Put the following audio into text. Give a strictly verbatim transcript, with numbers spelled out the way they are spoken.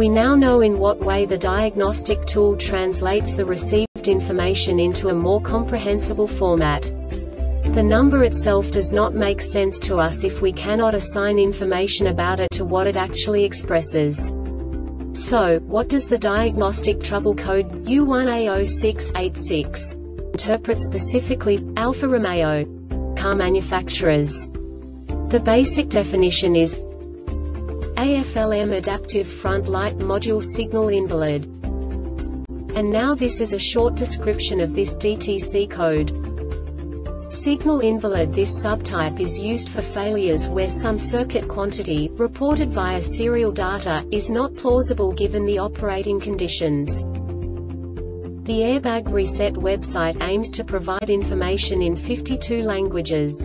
We now know in what way the diagnostic tool translates the received information into a more comprehensible format. The number itself does not make sense to us if we cannot assign information about it to what it actually expresses. So, what does the diagnostic trouble code U one A zero six eight six interpret specifically for Alfa Romeo car manufacturers? The basic definition is A F L M adaptive front light module signal invalid. And now this is a short description of this D T C code. Signal invalid. This subtype is used for failures where some circuit quantity, reported via serial data, is not plausible given the operating conditions. The Airbag Reset website aims to provide information in fifty-two languages.